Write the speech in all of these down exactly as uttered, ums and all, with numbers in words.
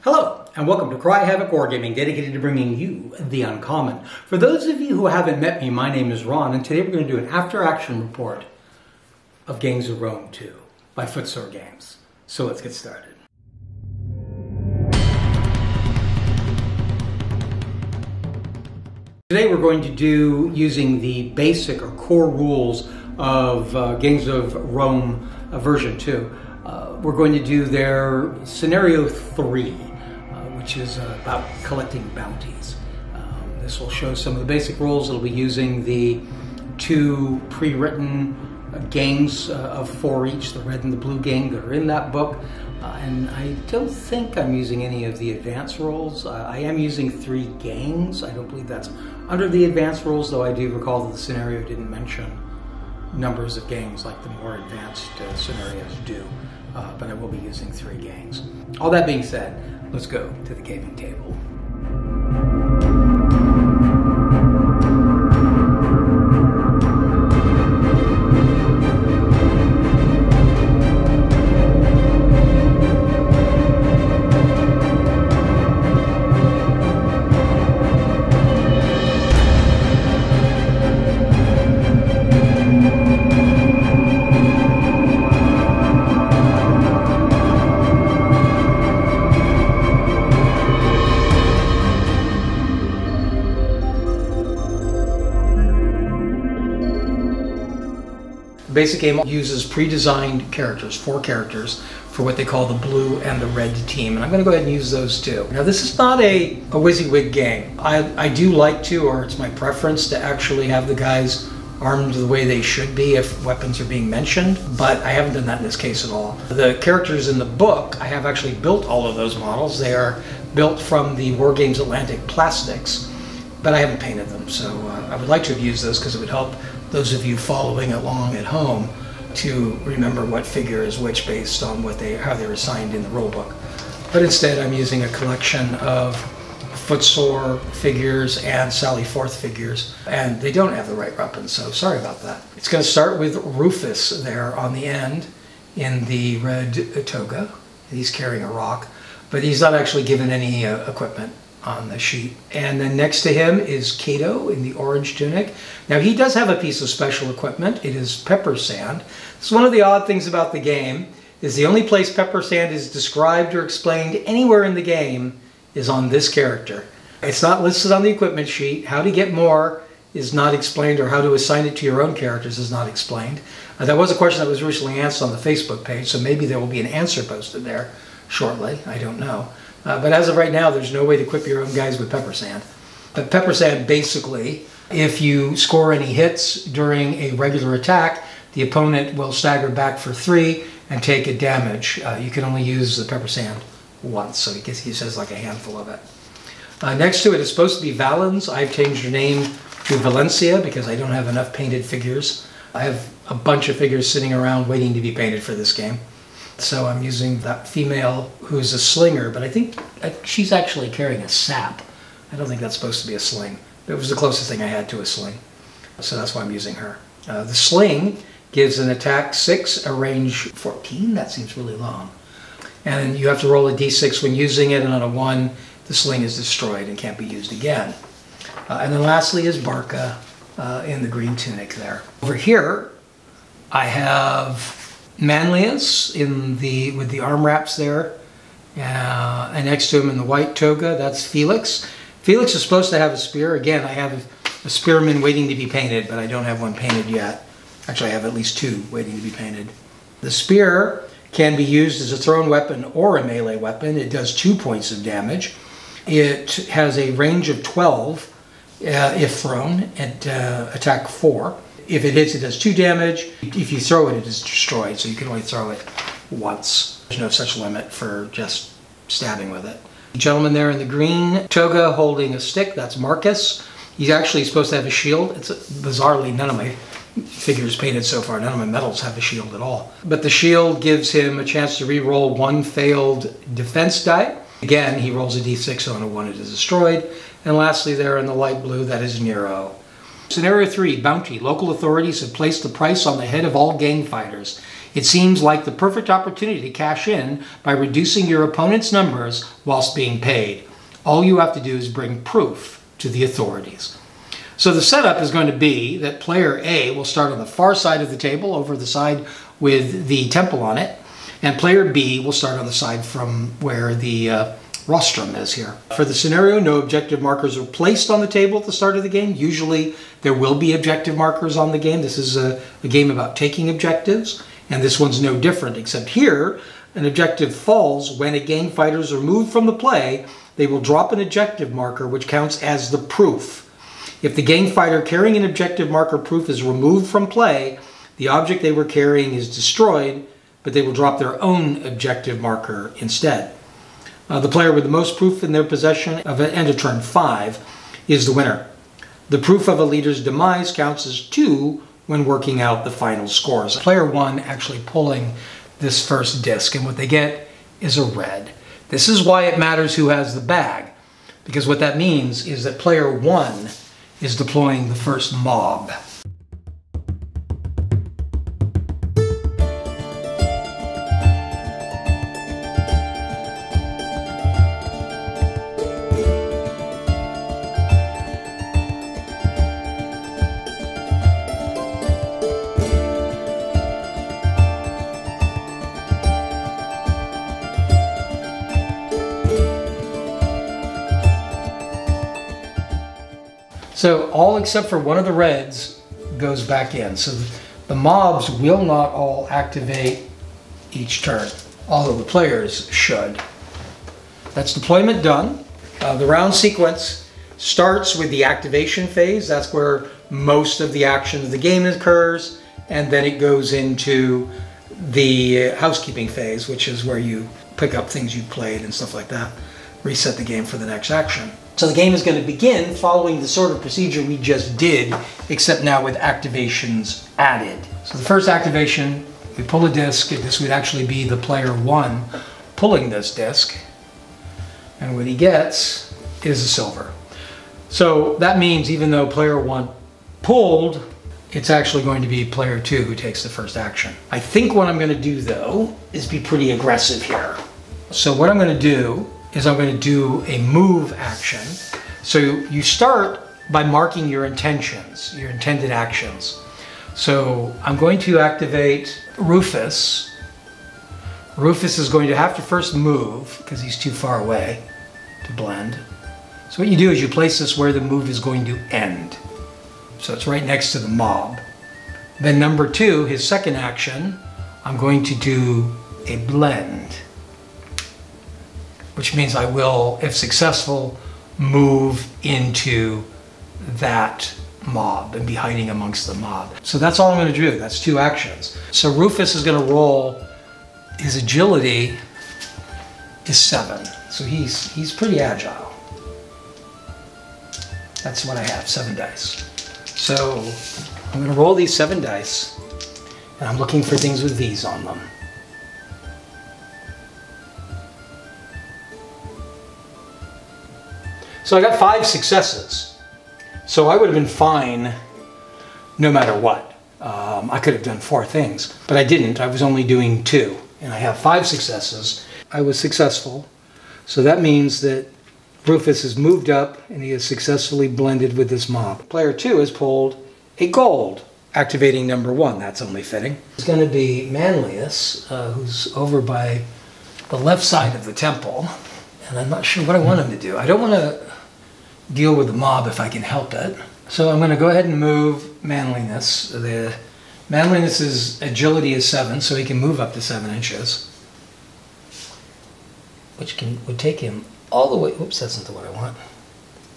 Hello, and welcome to Cry Havoc War Gaming, dedicated to bringing you the uncommon. For those of you who haven't met me, my name is Ron, and today we're going to do an after-action report of Gangs of Rome two by Footsore Games. So let's get started. Today we're going to do, using the basic or core rules of uh, Gangs of Rome uh, version two, uh, we're going to do their scenario three. Which is about collecting bounties. Um, this will show some of the basic rules. It'll be using the two pre-written uh, gangs uh, of four each, the red and the blue gang that are in that book. Uh, and I don't think I'm using any of the advanced rules. Uh, I am using three gangs. I don't believe that's under the advanced rules, though I do recall that the scenario didn't mention numbers of gangs like the more advanced uh, scenarios do. Uh, but I will be using three gangs. All that being said, let's go to the gaming table. The basic game uses pre-designed characters, four characters, for what they call the blue and the red team. And I'm going to go ahead and use those two. Now, this is not a, a WYSIWYG game. I, I do like to, or it's my preference, to actually have the guys armed the way they should be if weapons are being mentioned, but I haven't done that in this case at all. The characters in the book, I have actually built all of those models. They are built from the War Games Atlantic Plastics, but I haven't painted them, so uh, I would like to have used those because it would help those of you following along at home to remember what figure is which based on what they, how they're assigned in the rulebook. But instead I'm using a collection of Footsore figures and Sally Forth figures, and they don't have the right weapons, so sorry about that. It's going to start with Rufus there on the end in the red toga. He's carrying a rock, but he's not actually given any uh, equipment on the sheet. And then next to him is Cato in the orange tunic. Now he does have a piece of special equipment. It is pepper sand. It's one of the odd things about the game is the only place pepper sand is described or explained anywhere in the game is on this character. It's not listed on the equipment sheet. How to get more is not explained, or how to assign it to your own characters is not explained. Uh, that was a question that was recently asked on the Facebook page, so maybe there will be an answer posted there shortly. I don't know. Uh, but as of right now, there's no way to equip your own guys with pepper sand. But pepper sand, basically, if you score any hits during a regular attack, the opponent will stagger back for three and take a damage. Uh, you can only use the pepper sand once, so he, gets, he says like a handful of it. Uh, next to it is supposed to be Valens. I've changed her name to Valencia because I don't have enough painted figures. I have a bunch of figures sitting around waiting to be painted for this game. So I'm using that female who's a slinger, but I think she's actually carrying a sap. I don't think that's supposed to be a sling. It was the closest thing I had to a sling, so that's why I'm using her. Uh, the sling gives an attack six, a range fourteen. That seems really long. And you have to roll a d six when using it, and on a one, the sling is destroyed and can't be used again. Uh, and then lastly is Barca uh, in the green tunic there. Over here, I have Manlius in the with the arm wraps there, uh, and next to him in the white toga, that's Felix. Felix is supposed to have a spear. Again, I have a spearman waiting to be painted, but I don't have one painted yet. Actually, I have at least two waiting to be painted. The spear can be used as a thrown weapon or a melee weapon. It does two points of damage. It has a range of twelve uh, if thrown, and uh, attack four. If it hits, it does two damage. If you throw it, it is destroyed, so you can only throw it once. There's no such limit for just stabbing with it. The gentleman there in the green toga holding a stick, that's Marcus. He's actually supposed to have a shield. It's a, bizarrely, none of my figures painted so far, none of my medals have a shield at all. But the shield gives him a chance to re-roll one failed defense die. Again, he rolls a d six on a one, it is destroyed. And lastly there in the light blue, that is Nero. Scenario three, Bounty. Local authorities have placed the price on the head of all gang fighters. It seems like the perfect opportunity to cash in by reducing your opponent's numbers whilst being paid. All you have to do is bring proof to the authorities. So the setup is going to be that player A will start on the far side of the table, over the side with the temple on it, and player B will start on the side from where the uh, rostrum is here. For the scenario, no objective markers are placed on the table at the start of the game. Usually there will be objective markers on the game. This is a, a game about taking objectives, and this one's no different, except here an objective falls when a gang fighter's removed from the play. They will drop an objective marker which counts as the proof. If the gang fighter carrying an objective marker proof is removed from play, the object they were carrying is destroyed, but they will drop their own objective marker instead. Uh, the player with the most proof in their possession of an end of turn five is the winner. The proof of a leader's demise counts as two when working out the final scores. Player one actually pulling this first disc, and what they get is a red. This is why it matters who has the bag, because what that means is that player one is deploying the first mob. So all except for one of the reds goes back in. So the mobs will not all activate each turn, although the players should. That's deployment done. Uh, the round sequence starts with the activation phase. That's where most of the action of the game occurs. And then it goes into the housekeeping phase, which is where you pick up things you've played and stuff like that, reset the game for the next action. So the game is going to begin following the sort of procedure we just did, except now with activations added. So the first activation, we pull a disc, and this would actually be the player one pulling this disc. And what he gets is a silver. So that means even though player one pulled, it's actually going to be player two who takes the first action. I think what I'm going to do though is be pretty aggressive here. So what I'm going to do is I'm going to do a move action. So you start by marking your intentions, your intended actions. So I'm going to activate Rufus. Rufus is going to have to first move because he's too far away to blend. So what you do is you place this where the move is going to end. So it's right next to the mob. Then number two, his second action, I'm going to do a blend, which means I will, if successful, move into that mob and be hiding amongst the mob. So that's all I'm going to do. That's two actions. So Rufus is going to roll. His agility is seven. So he's, he's pretty agile. That's what I have, seven dice. So I'm going to roll these seven dice, and I'm looking for things with these on them. So I got five successes. So I would have been fine no matter what. Um, I could have done four things, but I didn't. I was only doing two, and I have five successes. I was successful. So that means that Rufus has moved up and he has successfully blended with this mob. Player two has pulled a gold, activating number one. That's only fitting. It's going to be Manlius, uh, who's over by the left side of the temple. And I'm not sure what I want him to do. I don't want to deal with the mob if I can help it. So I'm going to go ahead and move Manliness. The Manliness's agility is seven, so he can move up to seven inches, which can would take him all the way. Oops, that's not what I want.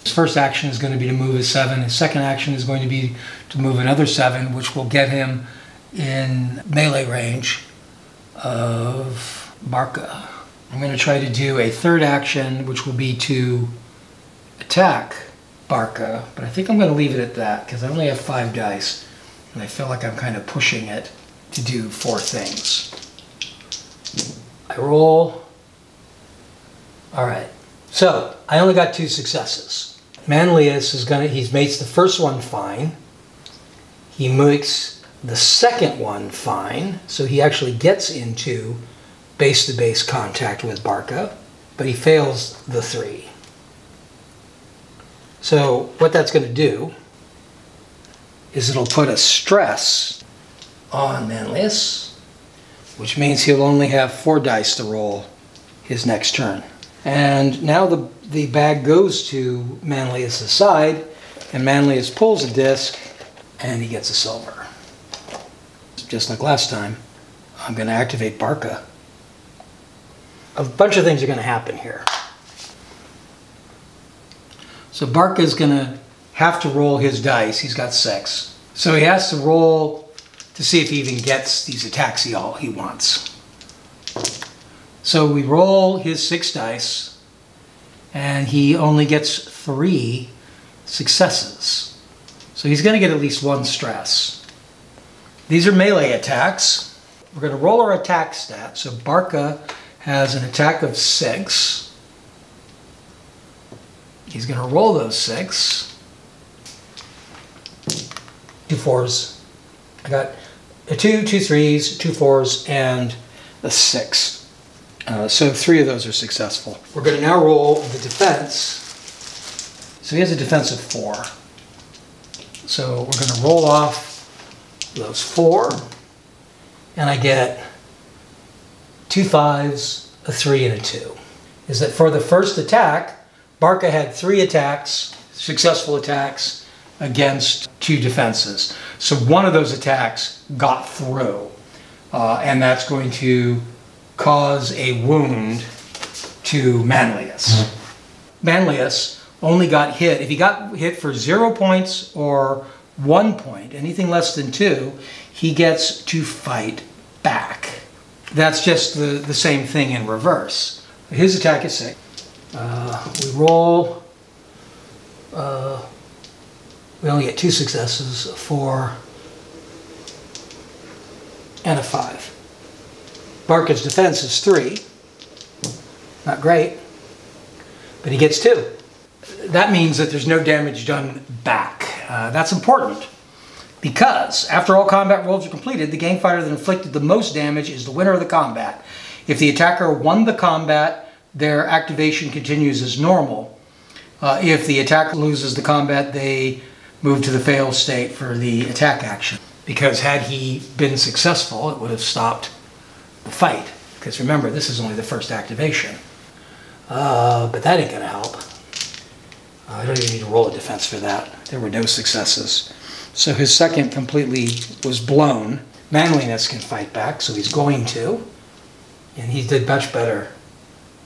His first action is going to be to move his seven. His second action is going to be to move another seven, which will get him in melee range of Barca. I'm going to try to do a third action, which will be to attack Barca, but I think I'm going to leave it at that because I only have five dice, and I feel like I'm kind of pushing it to do four things. I roll. All right. So I only got two successes. Manlius is going to, he's makes the first one fine. He makes the second one fine, so he actually gets into base-to-base contact with Barca, but he fails the three. So what that's going to do is it'll put a stress on Manlius, which means he'll only have four dice to roll his next turn. And now the, the bag goes to Manlius' side, and Manlius pulls a disc, and he gets a silver. Just like last time, I'm going to activate Barca. A bunch of things are going to happen here. So Barca is going to have to roll his dice. He's got six. So he has to roll to see if he even gets these attacks he all he wants. So we roll his six dice, and he only gets three successes. So he's going to get at least one stress. These are melee attacks. We're going to roll our attack stat. So Barca has an attack of six. He's going to roll those six. Two fours. I got a two, two threes, two fours, and a six. Uh, so three of those are successful. We're going to now roll the defense. So he has a defense of four. So we're going to roll off those four. And I get two fives, a three, and a two. Is that for the first attack, Barca had three attacks, successful attacks, against two defenses. So one of those attacks got through, uh, and that's going to cause a wound to Manlius. Manlius only got hit, if he got hit for zero points or one point, anything less than two, he gets to fight back. That's just the, the same thing in reverse. His attack is six. Uh, we roll, uh, we only get two successes, a four and a five. Barker's defense is three, not great, but he gets two. That means that there's no damage done back. Uh, that's important because after all combat rolls are completed, the gang fighter that inflicted the most damage is the winner of the combat. If the attacker won the combat, their activation continues as normal. Uh, if the attacker loses the combat, they move to the fail state for the attack action. Because had he been successful, it would have stopped the fight. Because remember, this is only the first activation. Uh, but that ain't gonna help. Uh, I don't even need to roll a defense for that. There were no successes. So his second completely was blown. Manliness can fight back, so he's going to. And he did much better.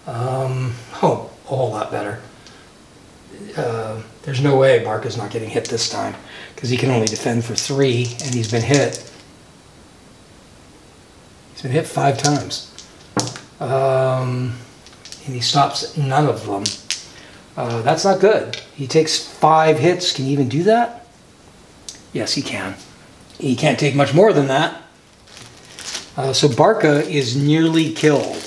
Um, oh, a whole lot better. Uh, there's no way Barca's not getting hit this time because he can only defend for three and he's been hit. He's been hit five times. Um, and he stops none of them. Uh, that's not good. He takes five hits. Can he even do that? Yes, he can. He can't take much more than that. Uh, so Barca is nearly killed.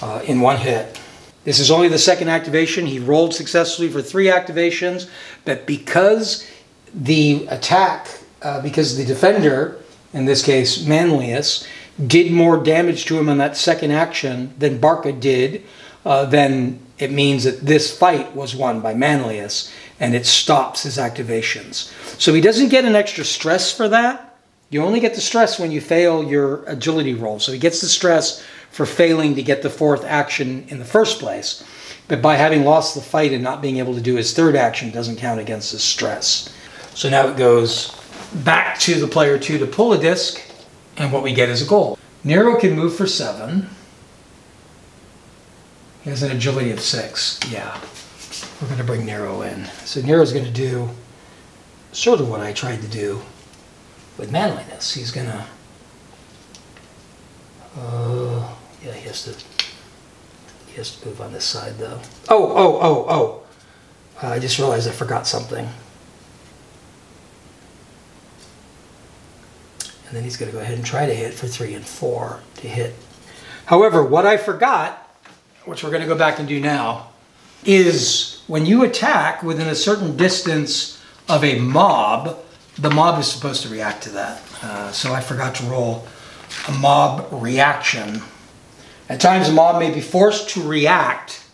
Uh, in one hit. This is only the second activation. He rolled successfully for three activations, but because the attack, uh, because the defender, in this case Manlius, did more damage to him on that second action than Barca did, uh, then it means that this fight was won by Manlius, and it stops his activations. So he doesn't get an extra stress for that. You only get the stress when you fail your agility roll. So he gets the stress for failing to get the fourth action in the first place. But by having lost the fight and not being able to do his third action doesn't count against his stress. So now it goes back to the player two to pull a disc, and what we get is a goal. Nero can move for seven. He has an agility of six. Yeah, we're gonna bring Nero in. So Nero's gonna do sort of what I tried to do with Manliness. He's gonna, uh, yeah, he has to, he has to move on this side though. Oh, oh, oh, oh, uh, I just realized I forgot something. And then he's gonna go ahead and try to hit for three and four to hit. However, what I forgot, which we're gonna go back and do now, is when you attack within a certain distance of a mob, the mob is supposed to react to that. Uh, so I forgot to roll a mob reaction. At times, a mob may be forced to react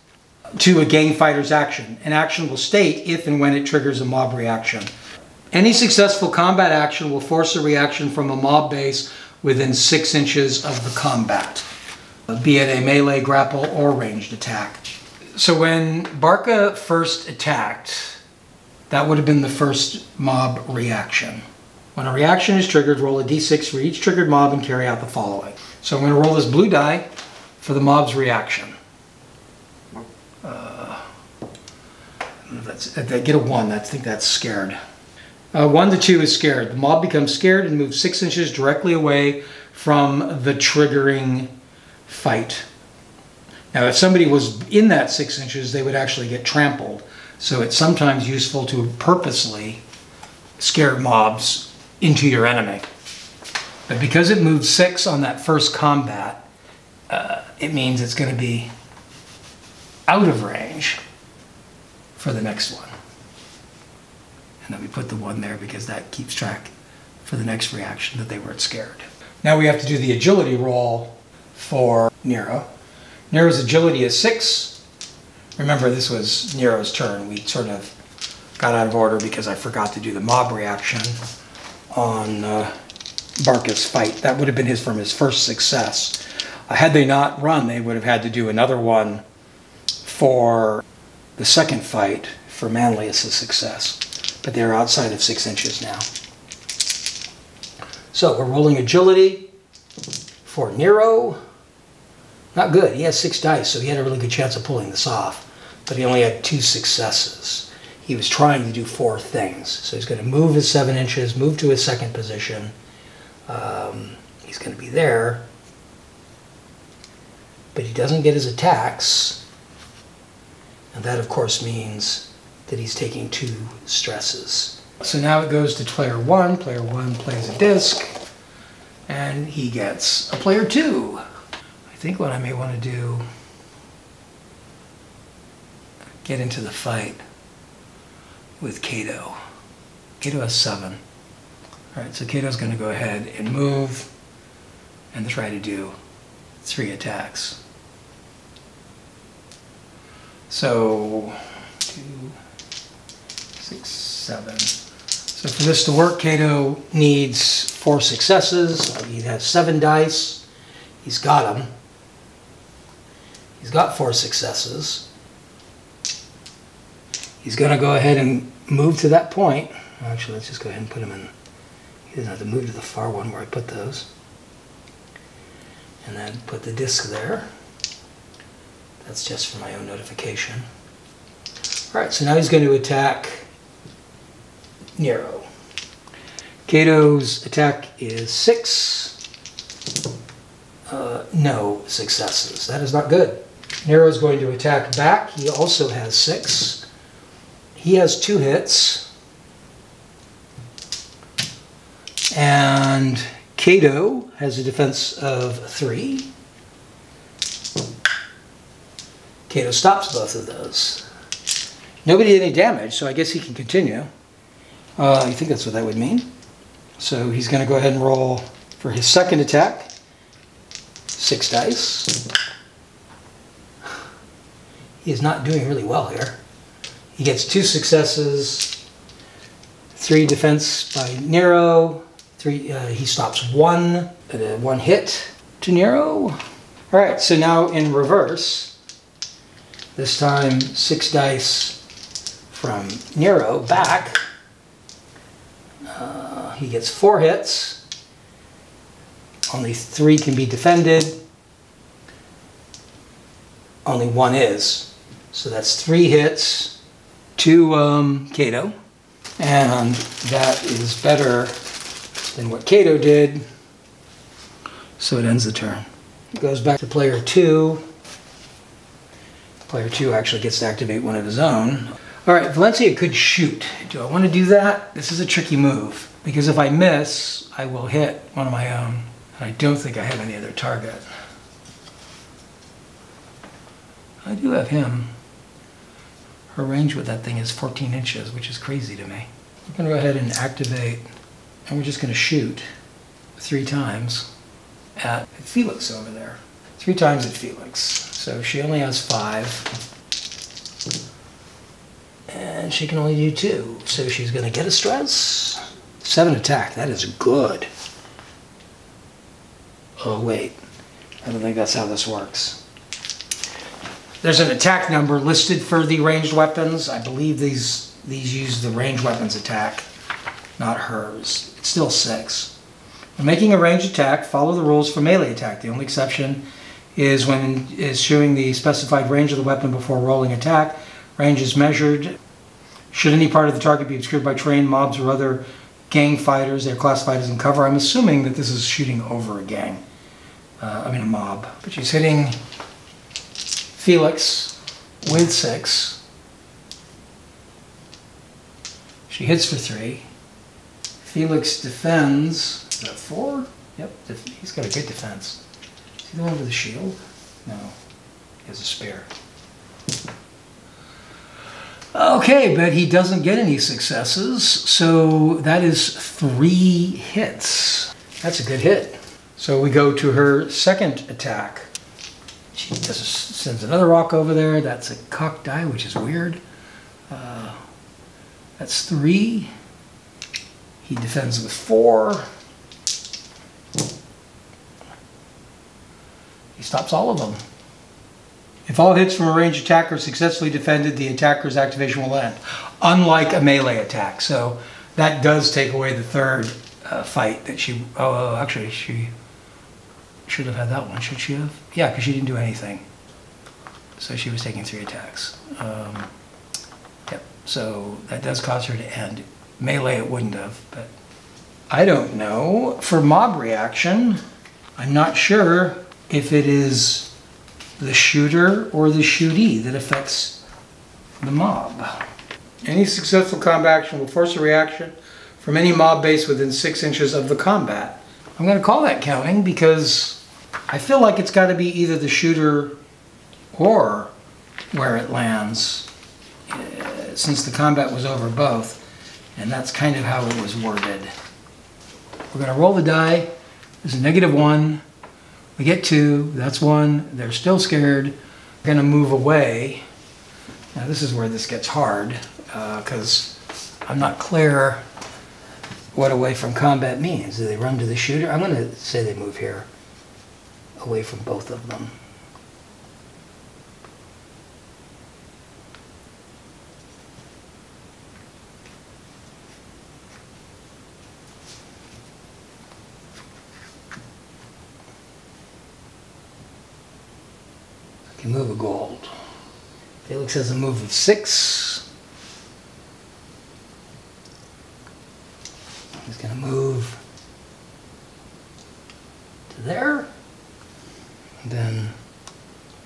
to a gang fighter's action. An action will state if and when it triggers a mob reaction. Any successful combat action will force a reaction from a mob base within six inches of the combat, be it a melee, grapple, or ranged attack. So when Barca first attacked, that would have been the first mob reaction. When a reaction is triggered, roll a d six for each triggered mob and carry out the following. So I'm going to roll this blue die for the mob's reaction. Uh, if, that's, if they get a one, I think that's scared. Uh, one to two is scared. The mob becomes scared and moves six inches directly away from the triggering fight. Now, if somebody was in that six inches, they would actually get trampled. So it's sometimes useful to purposely scare mobs into your enemy. But because it moved six on that first combat, uh, it means it's going to be out of range for the next one. And then we put the one there because that keeps track for the next reaction that they weren't scared. Now we have to do the agility roll for Nero. Nero's agility is six. Remember, this was Nero's turn. We sort of got out of order because I forgot to do the mob reaction on uh, Barca's fight. That would have been his from his first success. Uh, had they not run, they would have had to do another one for the second fight for Manlius's success. But they're outside of six inches now. So we're rolling agility for Nero. Not good. He has six dice, so he had a really good chance of pulling this off. But he only had two successes. He was trying to do four things. So he's going to move his seven inches, move to his second position. Um, he's going to be there. But he doesn't get his attacks. And that, of course, means that he's taking two stresses. So now it goes to player one. Player one plays a disc. And he gets a player two. I think what I may want to do, get into the fight with Kato. Kato has seven. All right, so Kato's going to go ahead and move and try to do three attacks. So, two, six, seven. So for this to work, Kato needs four successes. He has seven dice. He's got them. He's got four successes. He's going to go ahead and move to that point. Actually, let's just go ahead and put him in. He doesn't have to move to the far one where I put those. And then put the disc there. That's just for my own notification. All right, so now he's going to attack Nero. Kato's attack is six. Uh, no successes. That is not good. Nero is going to attack back. He also has six. He has two hits. And Kato has a defense of three. Kato stops both of those. Nobody did any damage, so I guess he can continue. Uh, I think that's what that would mean. So he's going to go ahead and roll for his second attack. Six dice. He is not doing really well here. He gets two successes, three defense by Nero, three, uh, he stops one, uh, one hit to Nero. All right, so now in reverse, this time six dice from Nero back. Uh, he gets four hits. Only three can be defended. Only one is. So that's three hits to um, Kato. And that is better than what Kato did. So it ends the turn. It goes back to player two. Player two actually gets to activate one of his own. All right, Valencia could shoot. Do I want to do that? This is a tricky move. Because if I miss, I will hit one of my own. I don't think I have any other target. I do have him. Her range with that thing is fourteen inches, which is crazy to me. I'm going to go ahead and activate and we're just going to shoot three times at Felix over there. Three times at Felix. So she only has five, and she can only do two. So she's going to get a stress. Seven attack, that is good. Oh wait, I don't think that's how this works. There's an attack number listed for the ranged weapons. I believe these these use the ranged weapons attack, not hers. It's still six. When making a ranged attack, follow the rules for melee attack. The only exception is when is showing the specified range of the weapon before rolling attack. Range is measured. Should any part of the target be obscured by terrain, mobs, or other gang fighters, they're classified as in cover. I'm assuming that this is shooting over a gang. Uh, I mean a mob. But she's hitting Felix with six. She hits for three. Felix defends. Is that four? Yep, he's got a good defense. Is he the one with the shield? No, he has a spear. Okay, but he doesn't get any successes, so that is three hits. That's a good hit. So we go to her second attack. She just sends another rock over there. That's a cocked die, which is weird. Uh, that's three. He defends with four. He stops all of them. If all hits from a ranged attack are successfully defended, the attacker's activation will end. Unlike a melee attack, so that does take away the third uh, fight that she... Oh, actually, she... should have had that one, should she have? Yeah, because she didn't do anything. So she was taking three attacks. Um, yep, so that does cause her to end. Melee it wouldn't have, but... I don't know. For mob reaction, I'm not sure if it is the shooter or the shootee that affects the mob. Any successful combat action will force a reaction from any mob base within six inches of the combat. I'm going to call that counting because I feel like it's got to be either the shooter or where it lands, uh, since the combat was over both, and that's kind of how it was worded. We're going to roll the die. There's a negative one. We get two. That's one. They're still scared. We're going to move away. Now this is where this gets hard because uh, I'm not clear what away from combat means. Do they run to the shooter? I'm going to say they move here, away from both of them. I can move a gold. Felix has a move of six. He's going to move to there, and then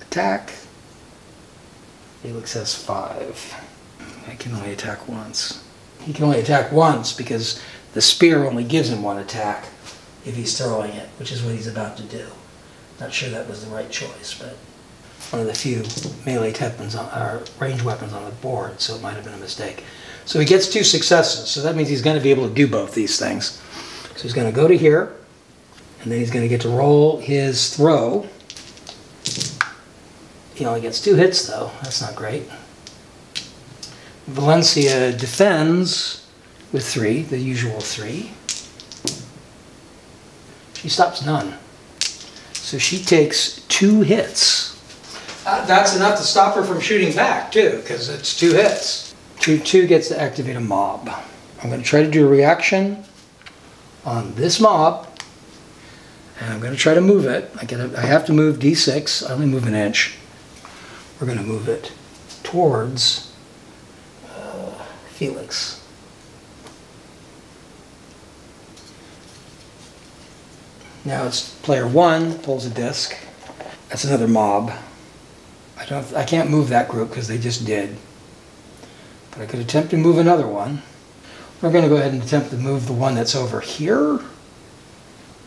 attack. Felix has five. I can only attack once. He can only attack once because the spear only gives him one attack if he's throwing it, which is what he's about to do. Not sure that was the right choice, but one of the few melee weapons on, or range weapons on the board, so it might have been a mistake. So he gets two successes, so that means he's going to be able to do both these things. So he's going to go to here, and then he's going to get to roll his throw. He only gets two hits, though. That's not great. Valencia defends with three, the usual three. She stops none. So she takes two hits. Uh, that's enough to stop her from shooting back, too, because it's two hits. two two gets to activate a mob. I'm going to try to do a reaction on this mob, and I'm going to try to move it. I, get a, I have to move D six. I only move an inch. We're going to move it towards uh, Felix. Now it's player one pulls a disc. That's another mob. I don't. I can't move that group because they just did. But I could attempt to move another one. We're going to go ahead and attempt to move the one that's over here.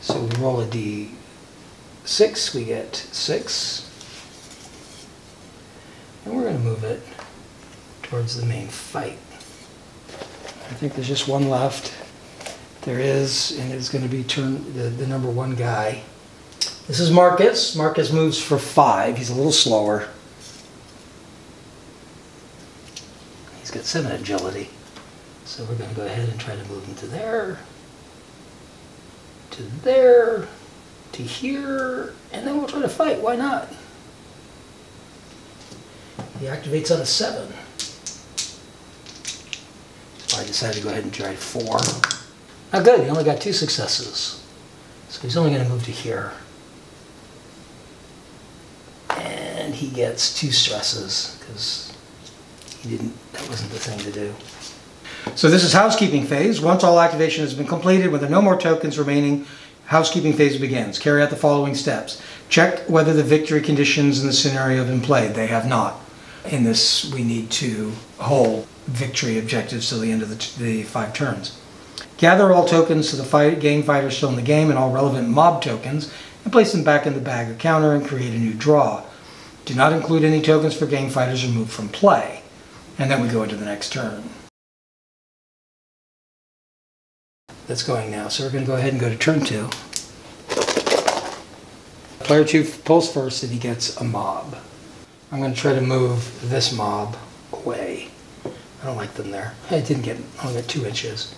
So we roll a D six, we get six. And we're going to move it towards the main fight. I think there's just one left. There is, and it's going to be turn the, the number one guy. This is Marcus. Marcus moves for five. He's a little slower. He's got seven agility. So we're going to go ahead and try to move him to there, to there, to here, and then we'll try to fight. Why not? He activates on a seven. So I decided to go ahead and try four. Not good, he only got two successes. So he's only going to move to here. And he gets two stresses because he didn't, that wasn't the thing to do. So this is housekeeping phase. Once all activation has been completed, when there are no more tokens remaining, housekeeping phase begins. Carry out the following steps. Check whether the victory conditions in the scenario have been played. They have not. In this, we need to hold victory objectives till the end of the, t the five turns. Gather all tokens to the fight, game fighter still in the game and all relevant mob tokens and place them back in the bag or counter and create a new draw. Do not include any tokens for game fighters removed from play. And then we go into the next turn. That's going now, so we're going to go ahead and go to turn two. Player two pulls first and he gets a mob. I'm going to try to move this mob away. I don't like them there. I didn't get only got two inches.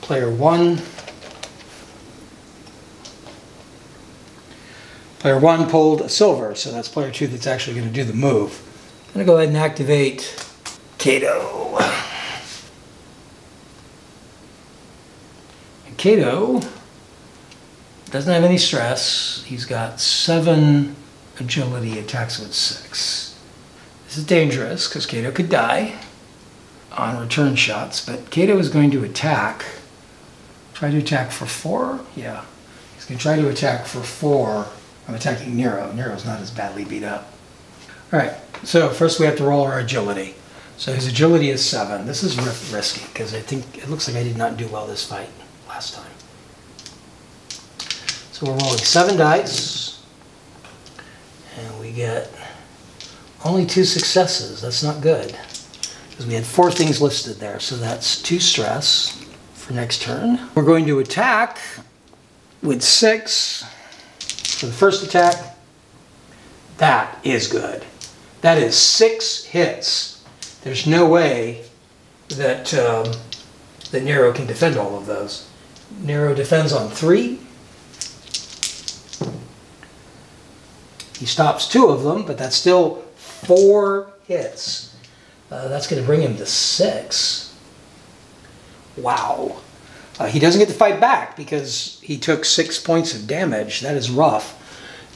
Player one. Player one pulled a silver, so that's player two that's actually going to do the move. I'm going to go ahead and activate Kato. And Kato doesn't have any stress. He's got seven agility, attacks with six. This is dangerous because Kato could die on return shots, but Kato is going to attack. Try to attack for four? Yeah. He's going to try to attack for four. I'm attacking Nero. Nero's not as badly beat up. All right, so first we have to roll our agility. So his agility is seven. This is risky because I think it looks like I did not do well this fight last time. So we're rolling seven dice and we get only two successes. That's not good because we had four things listed there. So that's two stress for next turn. We're going to attack with six. So the first attack, that is good. That is six hits. There's no way that, um, that Nero can defend all of those. Nero defends on three. He stops two of them, but that's still four hits. Uh, that's going to bring him to six. Wow. Uh, he doesn't get to fight back because he took six points of damage. That is rough.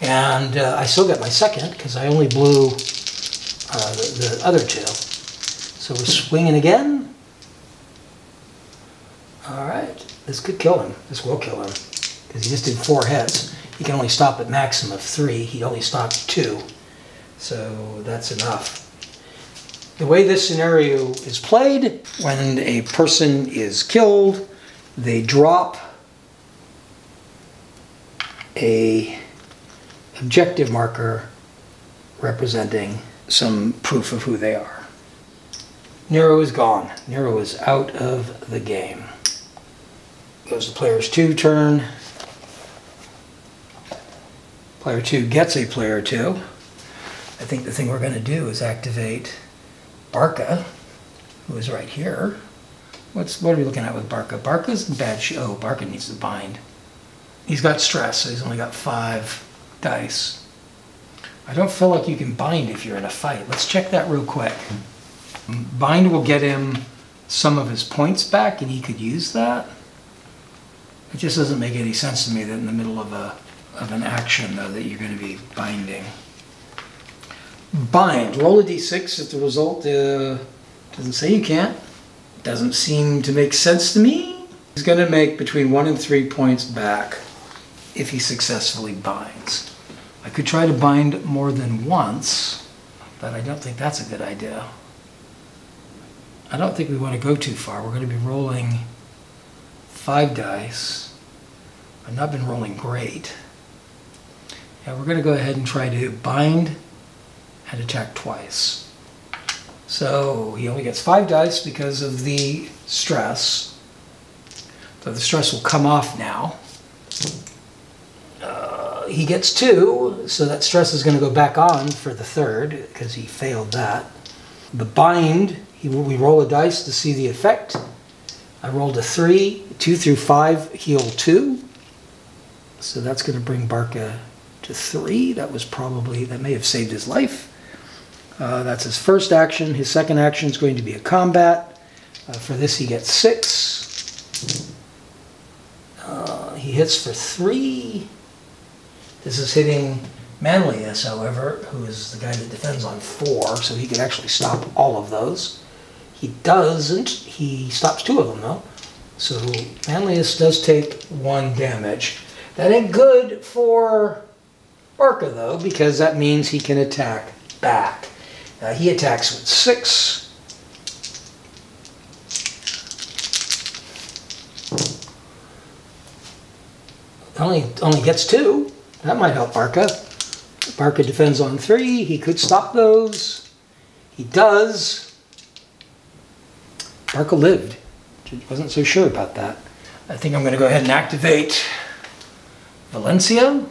And uh, I still got my second because I only blew uh, the, the other two. So we're swinging again. All right. This could kill him. This will kill him because he just did four hits. He can only stop at maximum of three. He only stopped two. So that's enough. The way this scenario is played, when a person is killed, they drop a objective marker representing some proof of who they are. Nero is gone. Nero is out of the game. Goes to player's two turn. Player two gets a player two. I think the thing we're going to do is activate Barca, who is right here. What's, what are we looking at with Barca? Barca's in bad shape. Oh, Barca needs to bind. He's got stress, so he's only got five dice. I don't feel like you can bind if you're in a fight. Let's check that real quick. Bind will get him some of his points back, and he could use that. It just doesn't make any sense to me that in the middle of, a, of an action, though, that you're going to be binding. Bind. Roll a d six if the result uh, doesn't say you can't. Doesn't seem to make sense to me. He's going to make between one and three points back if he successfully binds. I could try to bind more than once, but I don't think that's a good idea. I don't think we want to go too far. We're going to be rolling five dice. I've not been rolling great. And we're going to go ahead and try to bind and attack twice. So he only gets five dice because of the stress. So the stress will come off now. Uh, he gets two, so that stress is going to go back on for the third because he failed that. The bind, he, we roll a dice to see the effect. I rolled a three, two through five, heal two. So that's going to bring Barca to three. That was probably, that may have saved his life. Uh, that's his first action. His second action is going to be a combat. Uh, for this he gets six. Uh, he hits for three. This is hitting Manlius, however, who is the guy that defends on four, so he could actually stop all of those. He doesn't. He stops two of them, though. So Manlius does take one damage. That ain't good for Barca, though, because that means he can attack back. Now, he attacks with six. Only, only gets two. That might help Barca. Barca defends on three. He could stop those. He does. Barca lived. Wasn't so sure about that. I think I'm going to go ahead and activate Valencia.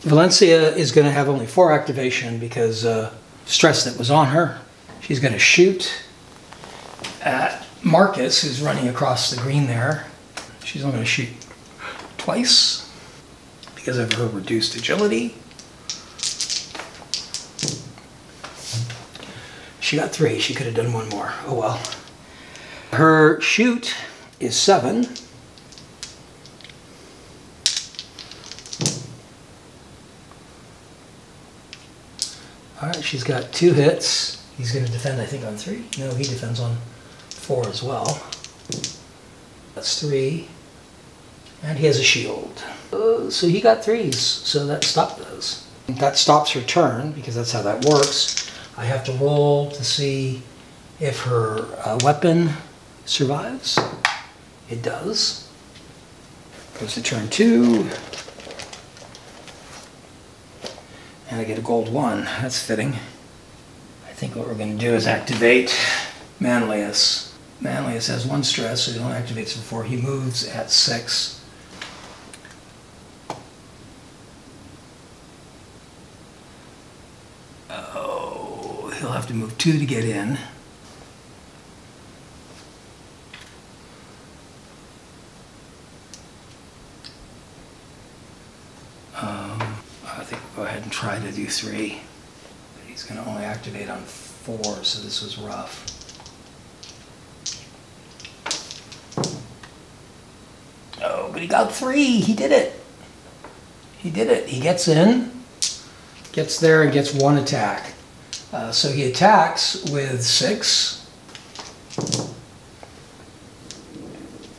Valencia is going to have only four activation because uh, stress that was on her. She's going to shoot at Marcus, who's running across the green there. She's only going to shoot twice because of her reduced agility. She got three. She could have done one more. Oh well. Her shoot is seven. All right, she's got two hits. He's going to defend, I think, on three. No, he defends on four as well. That's three. And he has a shield. Uh, so he got threes, so that stopped those. That stops her turn, because that's how that works. I have to roll to see if her uh, weapon survives. It does. Goes to turn two. And I get a gold one. That's fitting. I think what we're going to do is activate Manlius. Manlius has one stress, so he only activates before he moves at six. Oh, he'll have to move two to get in. Try to do three, but he's going to only activate on four, so this was rough. Oh, but he got three! He did it! He did it. He gets in, gets there, and gets one attack. Uh, so he attacks with six.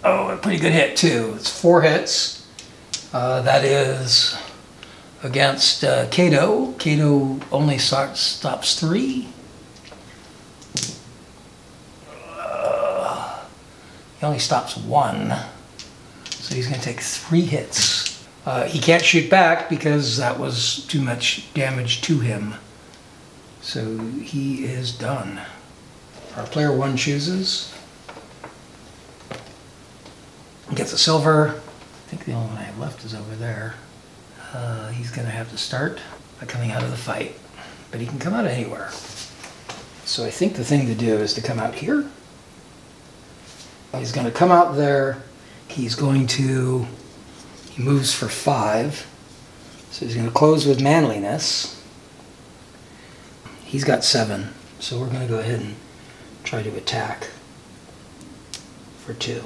Oh, a pretty good hit, too. It's four hits. Uh, that is... against uh, Kato. Kato only starts, stops three. Uh, he only stops one. So he's going to take three hits. Uh, he can't shoot back because that was too much damage to him. So he is done. Our player one chooses. Gets a silver. I think the only one I have left is over there. Uh, he's going to have to start by coming out of the fight, but he can come out anywhere. So I think the thing to do is to come out here. He's going to come out there. He's going to, he moves for five. So he's going to close with manliness. He's got seven. So we're going to go ahead and try to attack for two.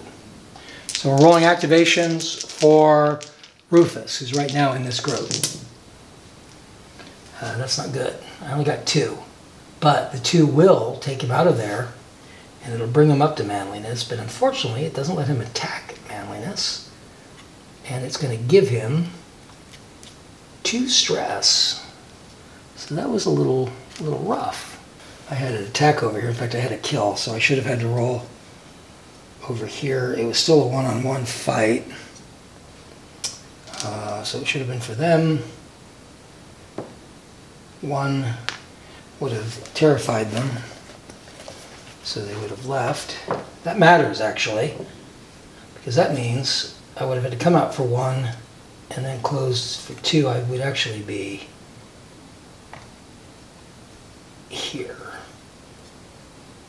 So we're rolling activations for Rufus, who's right now in this group. Uh, that's not good. I only got two. But the two will take him out of there, and it'll bring him up to manliness. But unfortunately, it doesn't let him attack manliness. And it's going to give him two stress. So that was a little, a little rough. I had an attack over here. In fact, I had a kill, so I should have had to roll over here. It was still a one-on-one fight. Uh, so it should have been for them. One would have terrified them. So they would have left. That matters, actually, because that means I would have had to come out for one and then close for two. I would actually be here.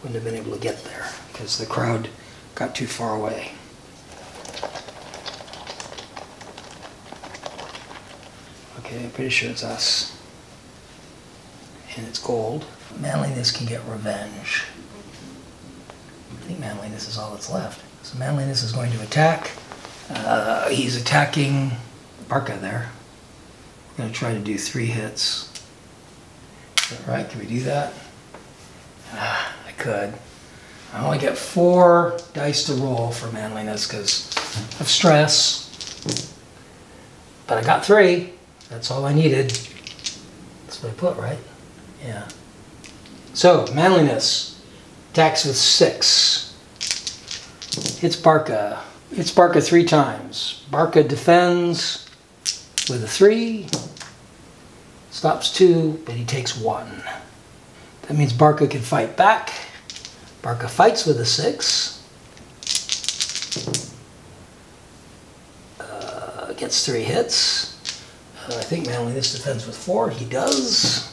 Wouldn't have been able to get there because the crowd got too far away. Okay, I'm pretty sure it's us. And it's gold. Manliness can get revenge. I think manliness is all that's left. So manliness is going to attack. Uh, he's attacking Barca there. We're going to try to do three hits. Is that right? Can we do that? Ah, I could. I only get four dice to roll for manliness because of stress. But I got three. That's all I needed. That's what I put, right? Yeah. So, manliness. Attacks with six. Hits Barca. Hits Barca three times. Barca defends with a three. Stops two, but he takes one. That means Barca can fight back. Barca fights with a six. Uh, gets three hits. Uh, I think manliness defends with four. He does.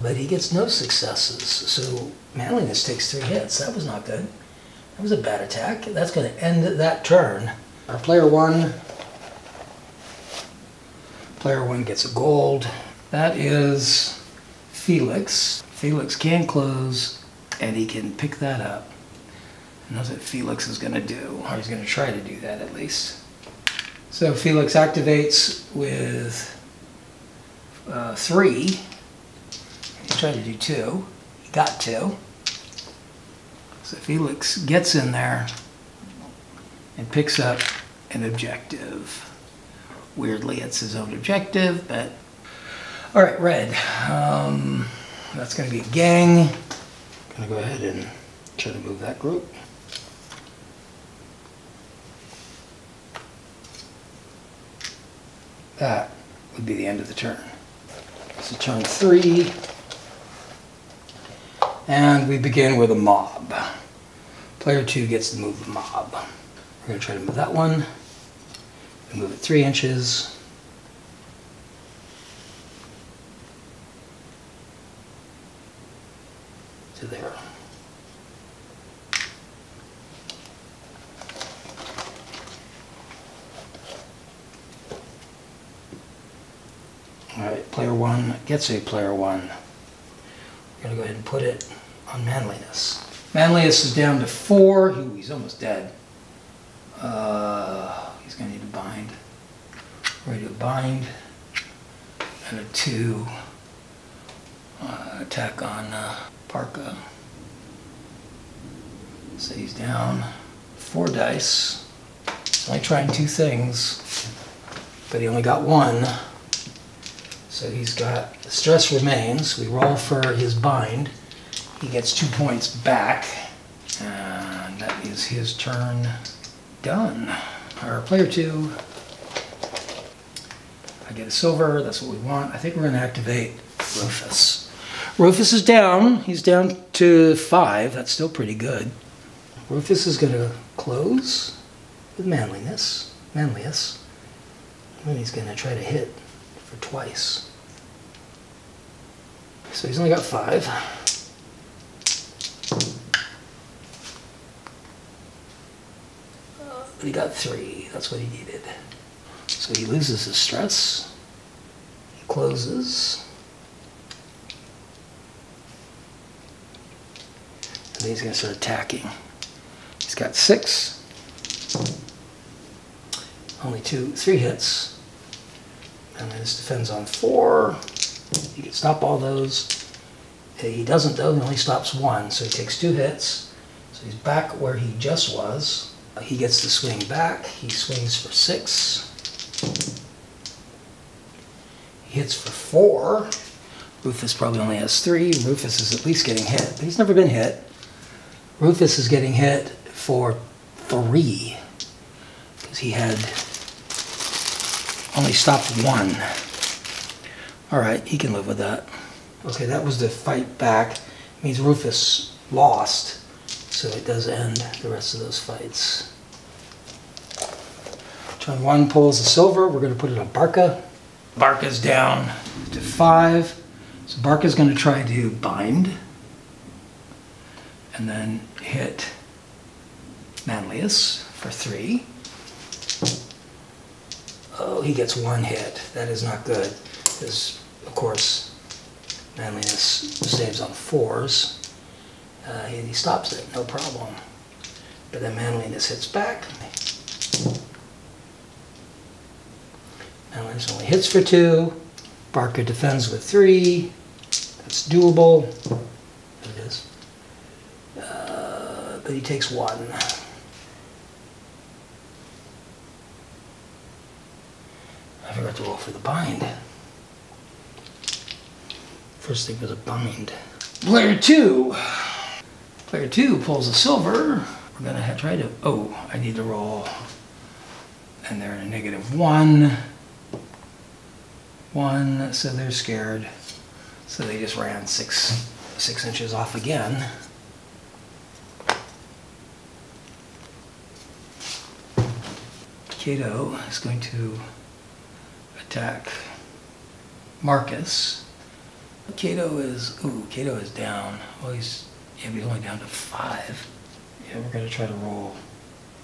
But he gets no successes, so manliness takes three hits. That was not good. That was a bad attack. That's going to end that turn. Our player one. Player one gets a gold. That is Felix. Felix can close, and he can pick that up. And that's what Felix is going to do. Or he's going to try to do that, at least. So Felix activates with uh, three. Tried to do two. He got two. So Felix gets in there and picks up an objective. Weirdly, it's his own objective, but... All right, red. Um, that's going to be a gang. I'm going to go ahead and try to move that group. That would be the end of the turn. So turn three. And we begin with a mob. Player two gets to move the mob. We're going to try to move that one. We move it three inches. To there. All right, player one gets a player one. We're going to go ahead and put it on manliness. Manliness is down to four. Ooh, he's almost dead. Uh, he's going to need a bind. We're going to do a bind and a two uh, attack on uh, Barca. So he's down four dice. He's only trying two things, but he only got one. So he's got the stress remains. We roll for his bind. He gets two points back. And that is his turn done. Our player two. I get a silver. That's what we want. I think we're going to activate Rufus. Rufus is down. He's down to five. That's still pretty good. Rufus is going to close with manliness. Manlius. And he's going to try to hit for twice. So he's only got five. But he got three. That's what he needed. So he loses his stress. He closes. And then he's going to start attacking. He's got six. Only two, three hits. And then his defense on four. He can stop all those. He doesn't, though. He only stops one, so he takes two hits. So he's back where he just was. He gets to swing back. He swings for six. He hits for four. Rufus probably only has three. Rufus is at least getting hit, but he's never been hit. Rufus is getting hit for three, because he had only stopped one. All right, he can live with that. Okay, that was the fight back. It means Rufus lost, so it does end the rest of those fights. Turn one pulls the silver. We're going to put it on Barca. Barca's down to five. So Barca's going to try to bind and then hit Manlius for three. Oh, he gets one hit. That is not good, because, of course, Manlius saves on fours. Uh, he, he stops it, no problem. But then Manlius hits back. Manlius only hits for two. Barca defends with three. That's doable. There it is. Uh, but he takes one. I forgot to roll for the bind. First thing was a bind. Player two. Player two pulls a silver. We're gonna try to, oh, I need to roll. And they're in a negative one. One, so they're scared. So they just ran six, six inches off again. Cato is going to attack Marcus. Cato is, ooh, Cato is down. Well, he's, yeah, but he's only down to five. Yeah, we're gonna try to roll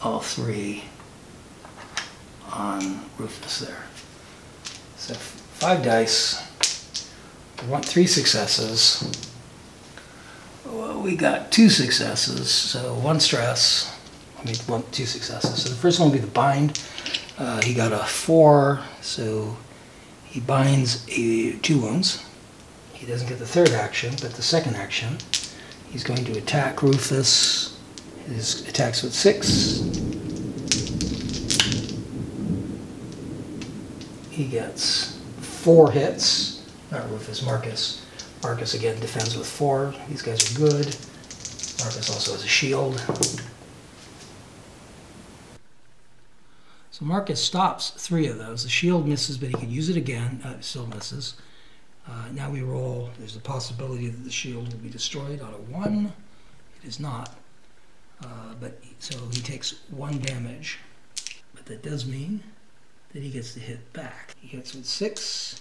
all three on Rufus there. So five dice, we want three successes. Well, we got two successes, so one stress, I mean, one, two successes. So the first one will be the bind. Uh, he got a four, so he binds a, two wounds. He doesn't get the third action, but the second action, he's going to attack Rufus. His attacks with six. He gets four hits. Not Rufus, Marcus. Marcus again defends with four. These guys are good. Marcus also has a shield. So Marcus stops three of those. The shield misses, but he can use it again. Uh, it still misses. Uh, now we roll. There's the possibility that the shield will be destroyed on a one. It is not. Uh, but so he takes one damage. But that does mean that he gets to hit back. He hits with six.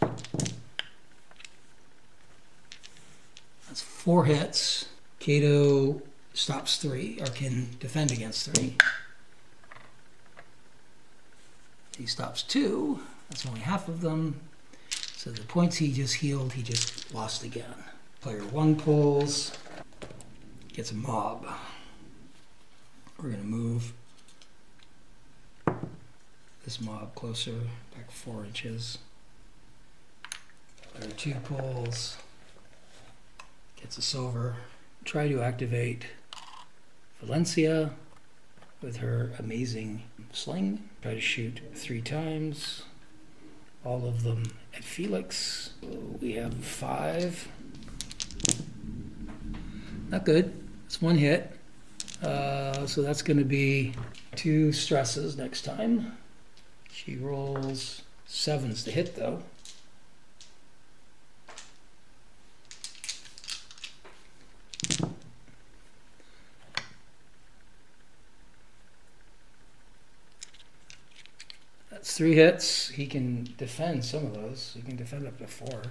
That's four hits. Cato stops three, or can defend against three. He stops two. That's only half of them. So the points he just healed, he just lost again. Player one pulls, gets a mob. We're gonna move this mob closer, back four inches. Player two pulls, gets a silver. Try to activate Valencia with her amazing sling. Try to shoot three times. All of them at Felix. We have five. Not good. It's one hit. Uh, so that's going to be two stresses next time. She rolls sevens to hit, though. Three hits. He can defend some of those. He can defend up to four.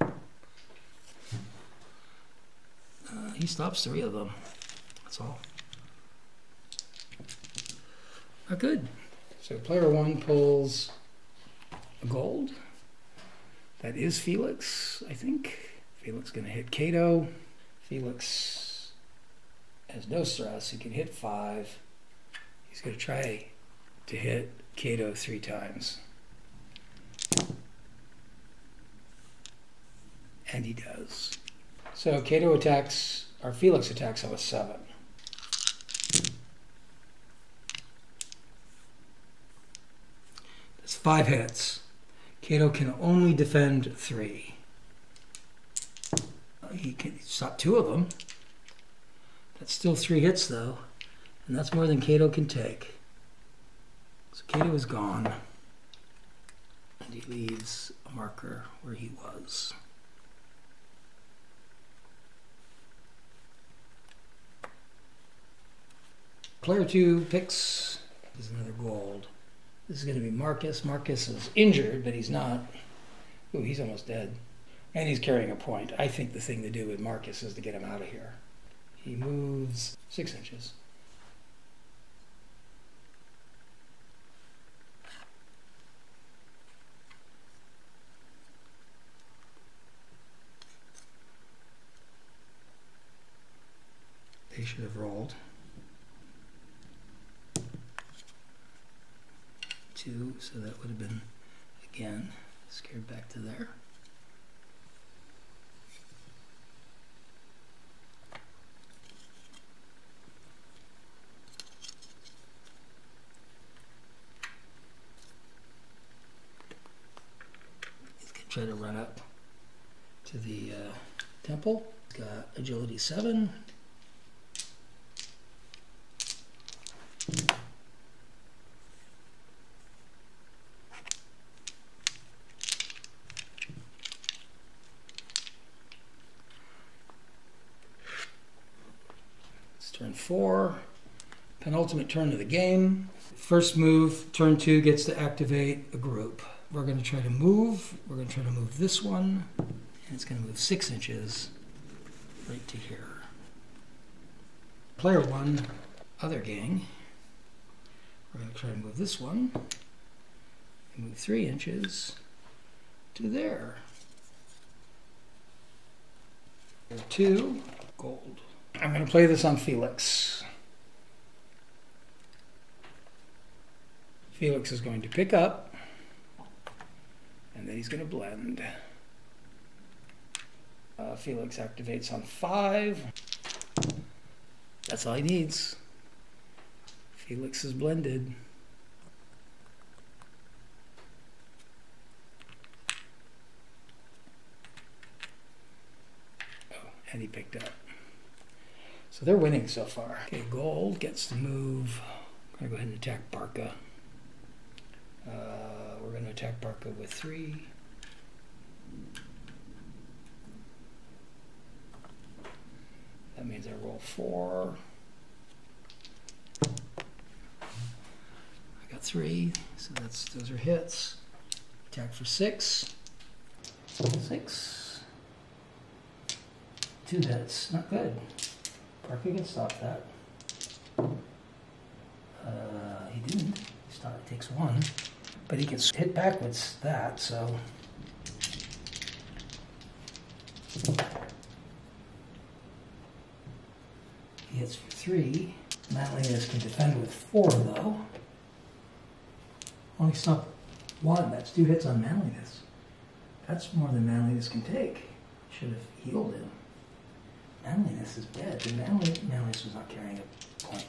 Uh, he stops three of them. That's all. Not good. So player one pulls a gold. That is Felix, I think. Felix is going to hit Cato. Felix has no stress. He can hit five. He's going to try to hit Cato three times. And he does. So Cato attacks, or Felix attacks on a seven. That's five hits. Cato can only defend three. He can stop two of them. That's still three hits though, and that's more than Cato can take. So Cato is gone, and he leaves a marker where he was. Player two picks. There's another gold. This is going to be Marcus. Marcus is injured, but he's not. Ooh, he's almost dead. And he's carrying a point. I think the thing to do with Marcus is to get him out of here. He moves six inches. They should have rolled. Two, so that would have been, again, scared back to there. He's going to try to run up to the uh, temple. He's got agility seven. Four, penultimate turn of the game. First move, turn two gets to activate a group. We're going to try to move. We're going to try to move this one, and it's going to move six inches right to here. Player one, other gang. We're going to try to move this one, and move three inches to there. Player two, gold. I'm going to play this on Felix. Felix is going to pick up, and then he's going to blend. Uh, Felix activates on five. That's all he needs. Felix is blended. Oh, and he picked up. So they're winning so far. Okay, gold gets to move. I'm gonna go ahead and attack Barca. Uh, we're gonna attack Barca with three. That means I roll four. I got three, so that's those are hits. Attack for six. Six. Two hits, not good. Barca can stop that. Uh, he didn't. He stopped. He takes one. But he gets hit backwards that, so. He hits for three. Manliness can defend with four, though. Only stop one. That's two hits on manliness. That's more than manliness can take. Should have healed him. Manliness is dead. The manliness, manliness was not carrying a point.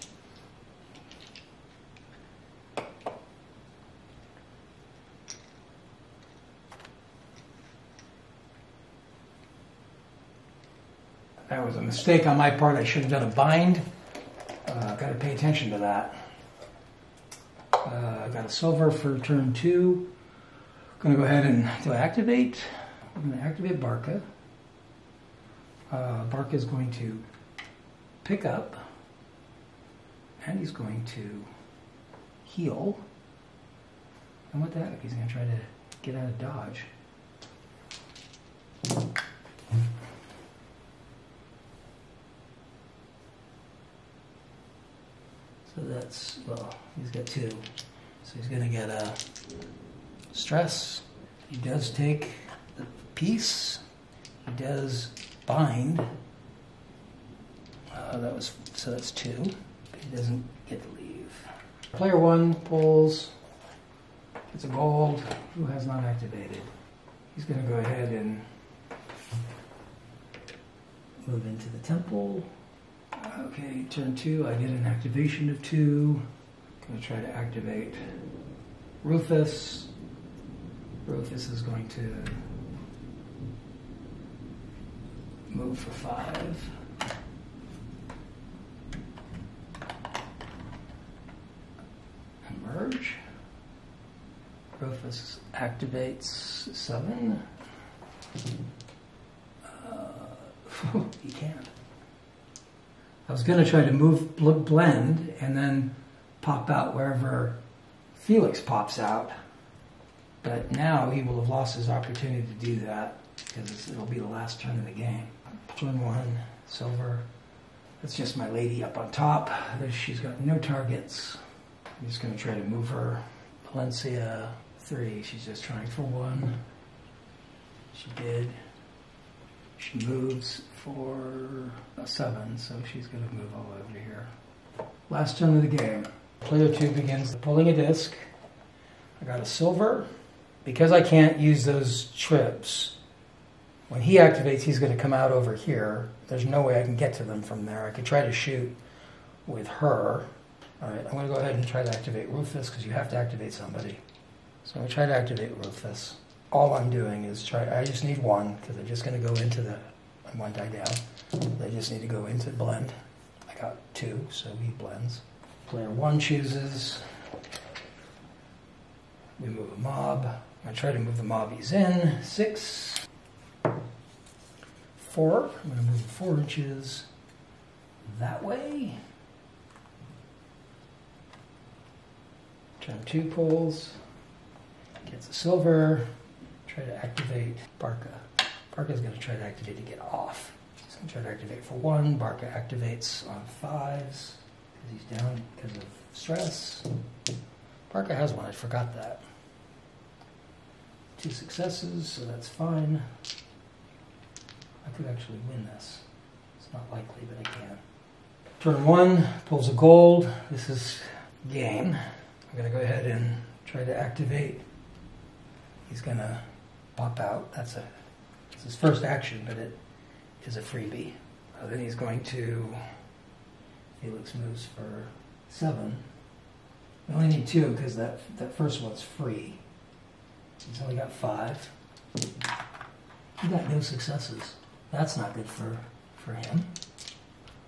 That was a mistake on my part. I should have done a bind. Uh, got to pay attention to that. Uh, I got a silver for turn two. Going to go ahead and do I activate? I'm going to activate Barca. Uh, Barca is going to pick up, and he's going to heal. And what the heck? He's going to try to get out of dodge. So that's, well, he's got two. So he's going to get a stress. He does take the piece. He does bind. Uh, that was so that's two. He doesn't get to leave. Player one pulls. It's a gold. Who has not activated? He's going to go ahead and move into the temple. Okay, turn two. I get an activation of two. I'm going to try to activate Rufus. Rufus is going to move for five. And merge. Rufus activates seven. Uh, he can't. I was going to try to move blend and then pop out wherever Felix pops out, but now he will have lost his opportunity to do that because it'll be the last turn of the game. Turn one, silver. That's just my lady up on top. She's got no targets. I'm just going to try to move her. Valencia, three. She's just trying for one. She did. She moves for a seven, so she's going to move all over here. Last turn of the game. Player two begins pulling a disc. I got a silver. Because I can't use those trips, when he activates, he's going to come out over here. There's no way I can get to them from there. I could try to shoot with her. All right, I'm going to go ahead and try to activate Rufus because you have to activate somebody. So I'm going to try to activate Rufus. All I'm doing is try, I just need one because I'm just going to go into the, I'm one die down. They just need to go into blend. I got two, so he blends. Player one chooses. We move a mob. I'm going to try to move the mob he's in. Six. Four, I'm going to move four inches that way. Turn two pulls, gets a silver, try to activate Barca. Barca's going to try to activate to get off. He's going to try to activate for one, Barca activates on fives, because he's down because of stress. Barca has one, I forgot that. Two successes, so that's fine. I could actually win this. It's not likely, but I can. Turn one, pulls a gold. This is game. I'm going to go ahead and try to activate. He's going to pop out. That's a, it's his first action, but it is a freebie. Uh, then he's going to... Felix moves for seven. We only need two because that, that first one's free. He's only got five. He got no successes. That's not good for, for him.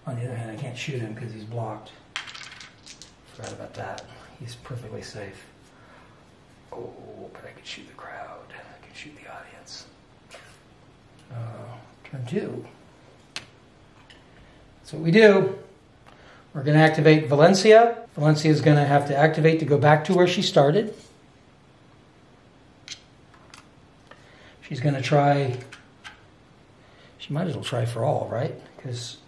On the other hand, I can't shoot him because he's blocked. Forgot about that. He's perfectly safe. Oh, but I can shoot the crowd. I can shoot the audience. Uh, turn two. That's what we do. We're going to activate Valencia. Valencia is going to have to activate to go back to where she started. She's going to try... She might as well try for all, right? Because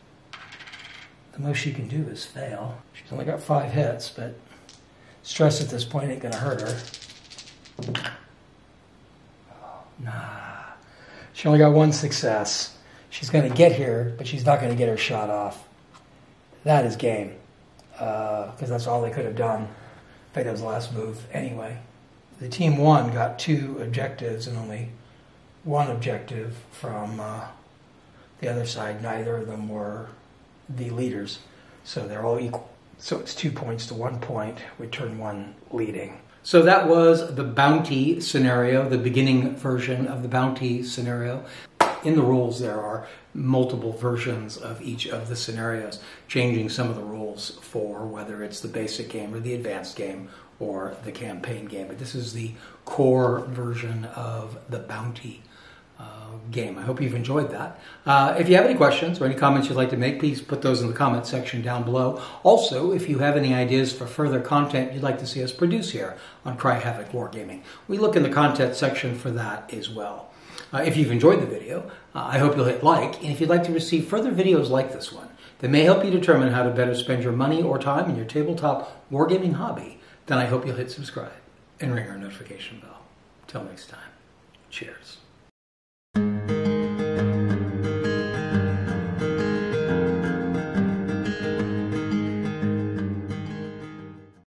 the most she can do is fail. She's only got five hits, but stress at this point ain't gonna hurt her. Oh, nah. She only got one success. She's gonna get here, but she's not gonna get her shot off. That is game, because uh, that's all they could have done. I think that was the last move anyway. The team one got two objectives and only one objective from... Uh, the other side, neither of them were the leaders, so they're all equal. So it's two points to one point with turn one leading. So that was the bounty scenario, the beginning version of the bounty scenario. In the rules, there are multiple versions of each of the scenarios, changing some of the rules for whether it's the basic game or the advanced game or the campaign game. But this is the core version of the bounty Uh, game. I hope you've enjoyed that. Uh, if you have any questions or any comments you'd like to make, please put those in the comment section down below. Also, if you have any ideas for further content you'd like to see us produce here on Cry Havoc War Gaming, we look in the content section for that as well. Uh, if you've enjoyed the video, uh, I hope you'll hit like, and if you'd like to receive further videos like this one that may help you determine how to better spend your money or time in your tabletop wargaming hobby, then I hope you'll hit subscribe and ring our notification bell. Till next time, cheers.